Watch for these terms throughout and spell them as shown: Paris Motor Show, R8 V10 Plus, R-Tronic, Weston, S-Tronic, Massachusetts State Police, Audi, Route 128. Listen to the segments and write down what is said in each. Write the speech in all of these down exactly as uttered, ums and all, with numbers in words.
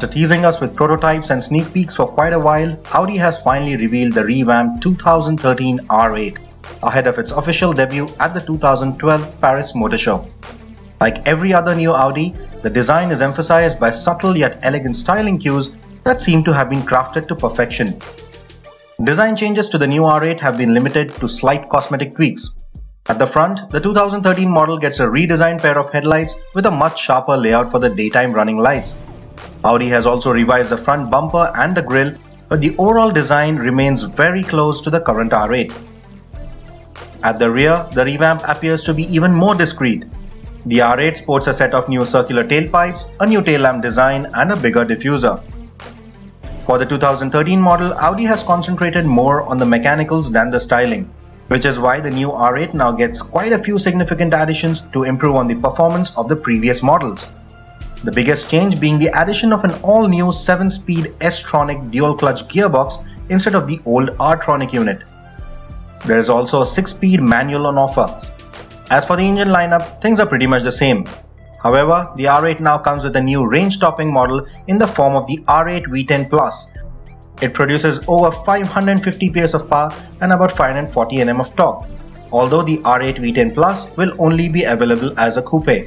After teasing us with prototypes and sneak peeks for quite a while, Audi has finally revealed the revamped two thousand thirteen R eight, ahead of its official debut at the two thousand twelve Paris Motor Show. Like every other new Audi, the design is emphasized by subtle yet elegant styling cues that seem to have been crafted to perfection. Design changes to the new R eight have been limited to slight cosmetic tweaks. At the front, the two thousand thirteen model gets a redesigned pair of headlights with a much sharper layout for the daytime running lights. Audi has also revised the front bumper and the grille, but the overall design remains very close to the current R eight. At the rear, the revamp appears to be even more discreet. The R eight sports a set of new circular tailpipes, a new tail lamp design and a bigger diffuser. For the two thousand thirteen model, Audi has concentrated more on the mechanicals than the styling, which is why the new R eight now gets quite a few significant additions to improve on the performance of the previous models. The biggest change being the addition of an all-new seven-speed S-Tronic dual-clutch gearbox instead of the old R-Tronic unit. There is also a six-speed manual on offer. As for the engine lineup, things are pretty much the same. However, the R eight now comes with a new range-topping model in the form of the R eight V ten Plus. It produces over five hundred fifty P S of power and about five hundred forty newton meters of torque, although the R eight V ten Plus will only be available as a coupe.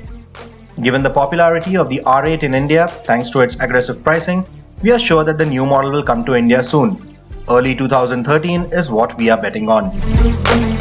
Given the popularity of the R eight in India, thanks to its aggressive pricing, we are sure that the new model will come to India soon. Early two thousand thirteen is what we are betting on.